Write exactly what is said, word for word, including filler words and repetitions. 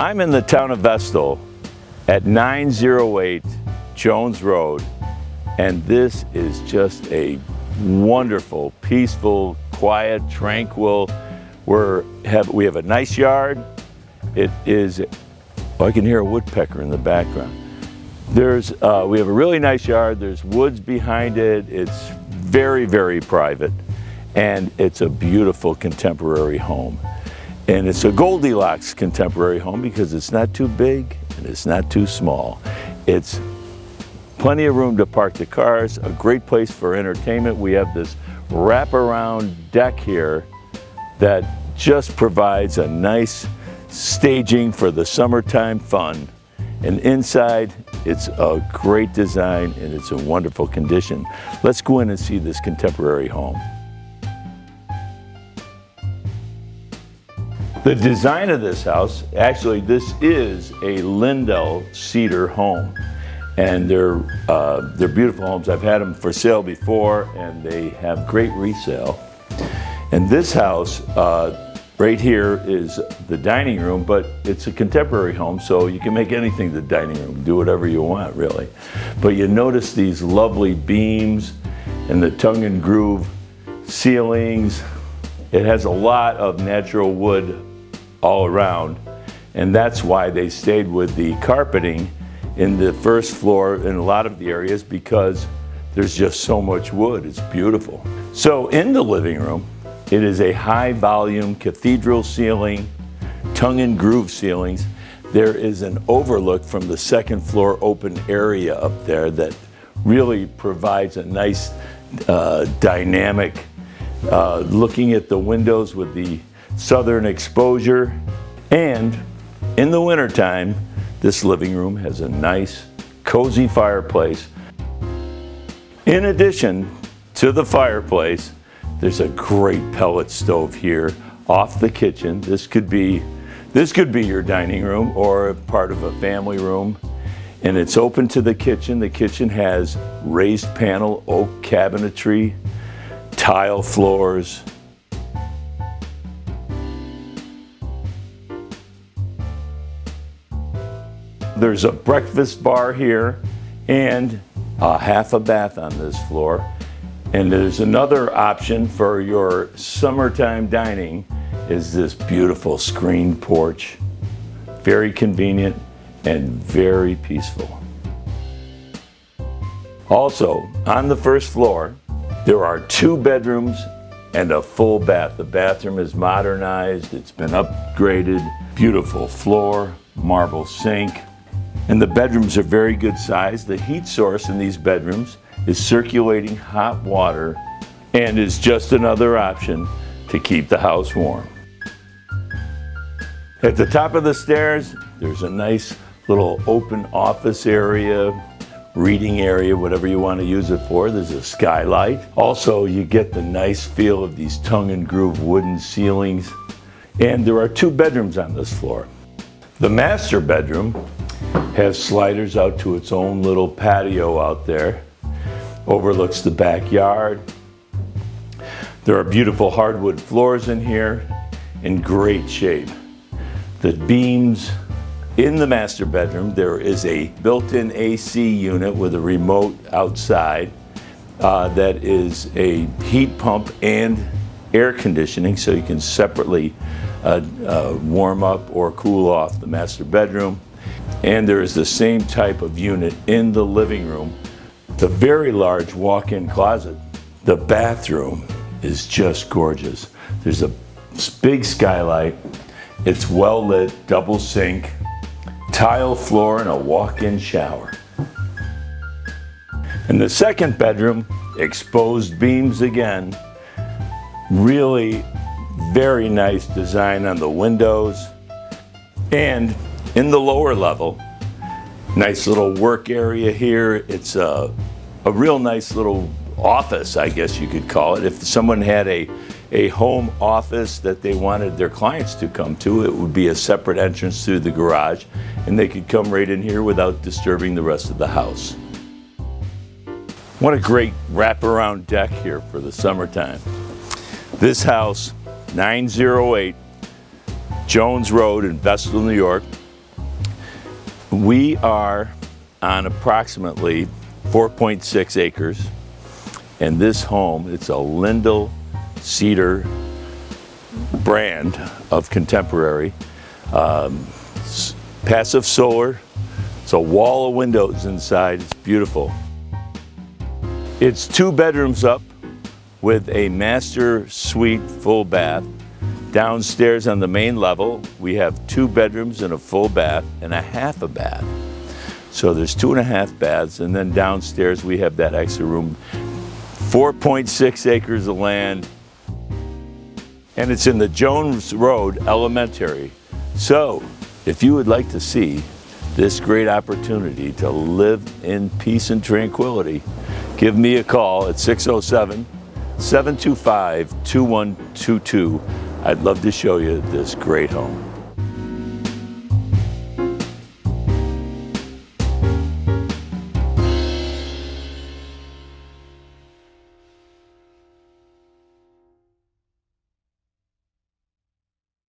I'm in the town of Vestal at nine oh eight Jones Road, and this is just a wonderful, peaceful, quiet, tranquil. We're have, we have a nice yard. It is, oh, I can hear a woodpecker in the background. There's, uh, we have a really nice yard. There's woods behind it. It's very, very private, and it's a beautiful contemporary home. And it's a Goldilocks contemporary home because it's not too big and it's not too small. It's plenty of room to park the cars, a great place for entertainment. We have this wraparound deck here that just provides a nice staging for the summertime fun. And inside, it's a great design and it's in wonderful condition. Let's go in and see this contemporary home. The design of this house, actually this is a Lindal Cedar home, and they're, uh, they're beautiful homes. I've had them for sale before and they have great resale. And this house uh, right here is the dining room, but it's a contemporary home, so you can make anything the dining room, do whatever you want really. But you notice these lovely beams and the tongue and groove ceilings. It has a lot of natural wood all around, and that's why they stayed with the carpeting in the first floor in a lot of the areas, because there's just so much wood. It's beautiful. So in the living room, it is a high volume cathedral ceiling, tongue and groove ceilings. There is an overlook from the second floor open area up there that really provides a nice uh, dynamic uh, looking at the windows with the southern exposure. And in the wintertime, this living room has a nice cozy fireplace. In addition to the fireplace, there's a great pellet stove here off the kitchen. This could be, this could be your dining room or part of a family room. And it's open to the kitchen. The kitchen has raised panel oak cabinetry, tile floors. There's a breakfast bar here and a half a bath on this floor. And there's another option for your summertime dining is this beautiful screen porch. Very convenient and very peaceful. Also, on the first floor, there are two bedrooms and a full bath. The bathroom is modernized, it's been upgraded. Beautiful floor, marble sink. And the bedrooms are very good size. The heat source in these bedrooms is circulating hot water and is just another option to keep the house warm. At the top of the stairs, there's a nice little open office area, reading area, whatever you want to use it for. There's a skylight. Also, you get the nice feel of these tongue and groove wooden ceilings. And there are two bedrooms on this floor. The master bedroom has sliders out to its own little patio out there. Overlooks the backyard. There are beautiful hardwood floors in here in great shape. The beams in the master bedroom, there is a built-in A C unit with a remote outside uh, that is a heat pump and air conditioning, so you can separately uh, uh, warm up or cool off the master bedroom. And there is the same type of unit in the living room. The very large walk-in closet. The bathroom is just gorgeous. There's a big skylight. It's well lit, double sink, tile floor, and a walk-in shower. In the second bedroom, exposed beams again. Really very nice design on the windows. And in the lower level, nice little work area here. It's a, a real nice little office, I guess you could call it. If someone had a, a home office that they wanted their clients to come to, it would be a separate entrance through the garage, and they could come right in here without disturbing the rest of the house. What a great wraparound deck here for the summertime. This house, nine oh eight Jones Road in Vestal, New York, We are on approximately four point six acres, and this home, it's a Lindal Cedar brand of contemporary, um, passive solar. It's a wall of windows inside, it's beautiful. It's two bedrooms up with a master suite full bath. Downstairs on the main level, we have two bedrooms and a full bath and a half a bath. So there's two and a half baths, and then downstairs we have that extra room. four point six acres of land, and it's in the Jones Road Elementary. So if you would like to see this great opportunity to live in peace and tranquility, give me a call at six oh seven, seven two five, two one two two. I'd love to show you this great home.